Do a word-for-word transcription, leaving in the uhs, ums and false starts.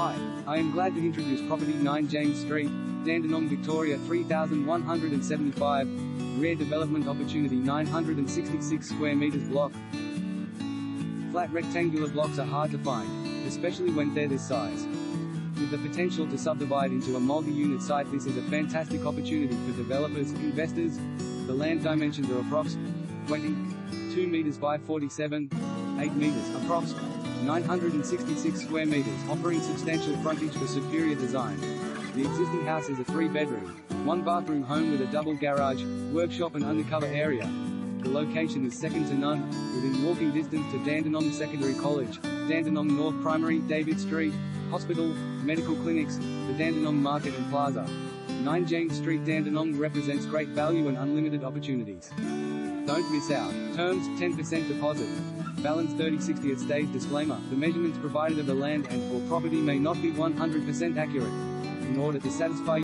Hi, I am glad to introduce property nine James Street, Dandenong, Victoria three thousand one hundred seventy-five, rare development opportunity nine hundred sixty-six square meters block. Flat rectangular blocks are hard to find, especially when they're this size. With the potential to subdivide into a multi-unit site, this is a fantastic opportunity for developers, investors. The land dimensions are approximately two meters by forty-seven, eight meters, approximately nine hundred sixty-six square meters, offering substantial frontage for superior design. The existing house is a three-bedroom, one-bathroom home with a double garage, workshop and undercover area. The location is second to none, within walking distance to Dandenong Secondary College, Dandenong North Primary, David Street, Hospital, medical clinics, the Dandenong Market and Plaza. nine James Street, Dandenong represents great value and unlimited opportunities. Don't miss out. Terms, ten percent deposit. Balance thirty sixty at stage. Disclaimer, the measurements provided of the land and or property may not be one hundred percent accurate. In order to satisfy